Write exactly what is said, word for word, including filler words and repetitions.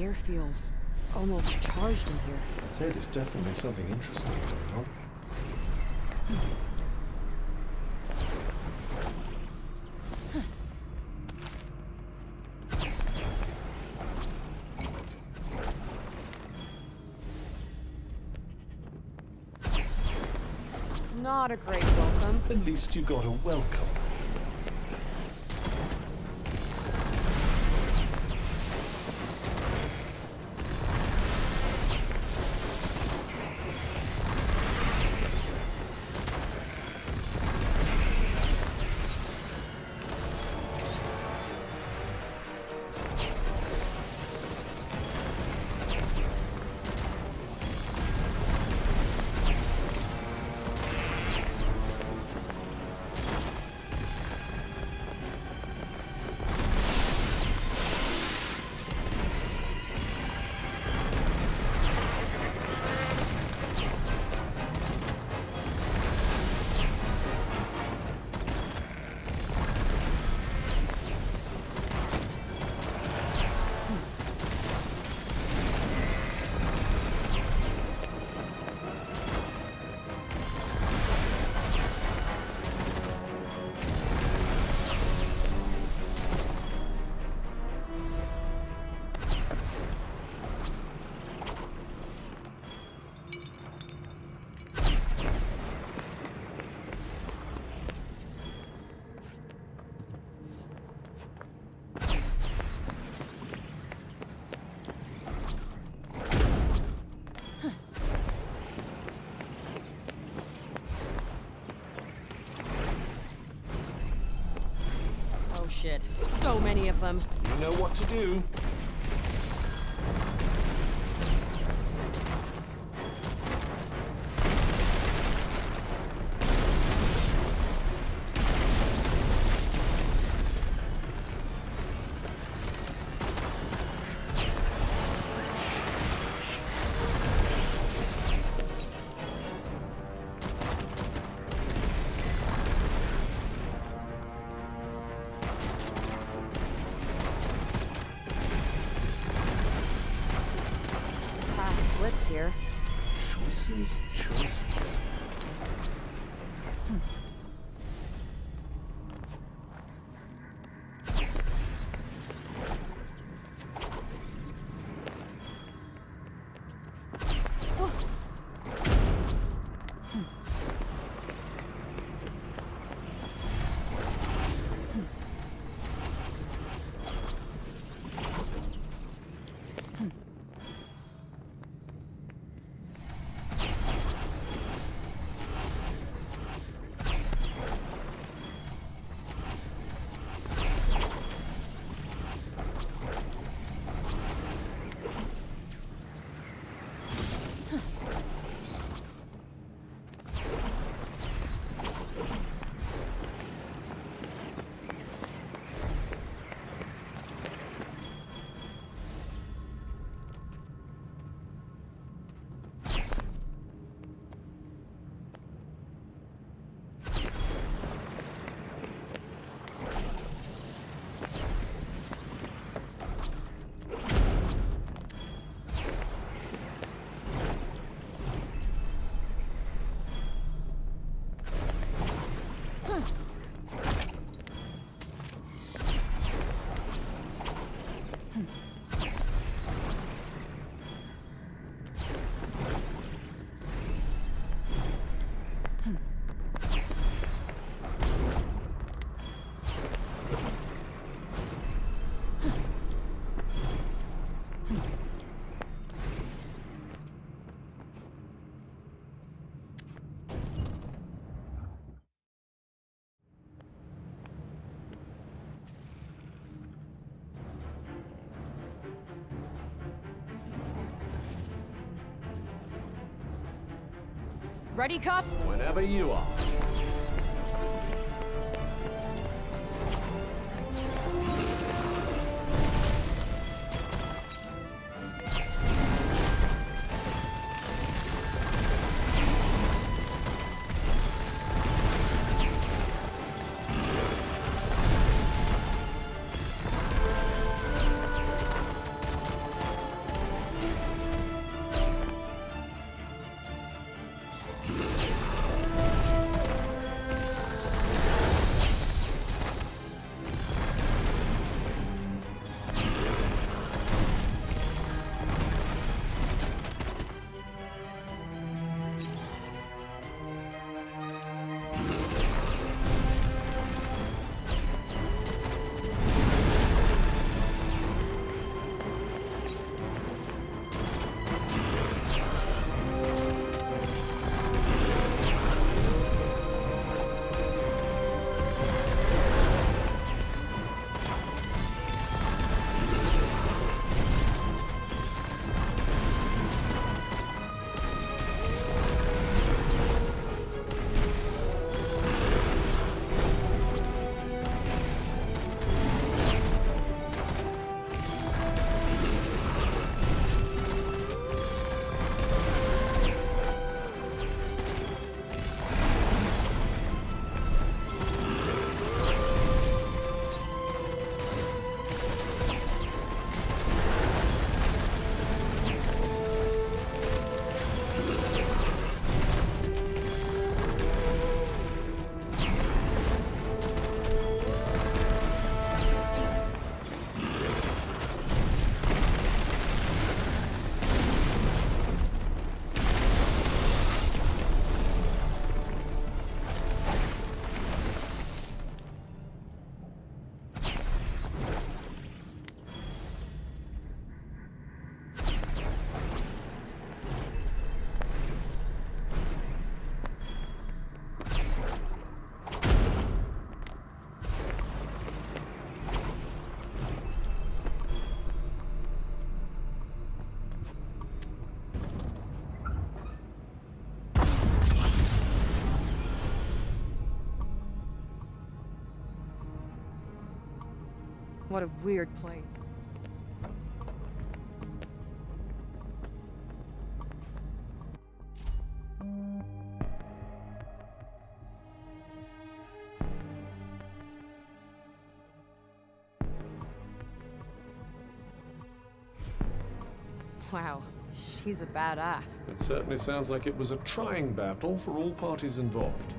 The air feels almost charged in here. I'd say there's definitely something interesting going on. Not a great welcome. At least you got a welcome. Shit. So many of them. You know what to do. Here. Choices, choices. Ready, Cuff? Whenever you are. What a weird place. Wow, she's a badass. It certainly sounds like it was a trying battle for all parties involved.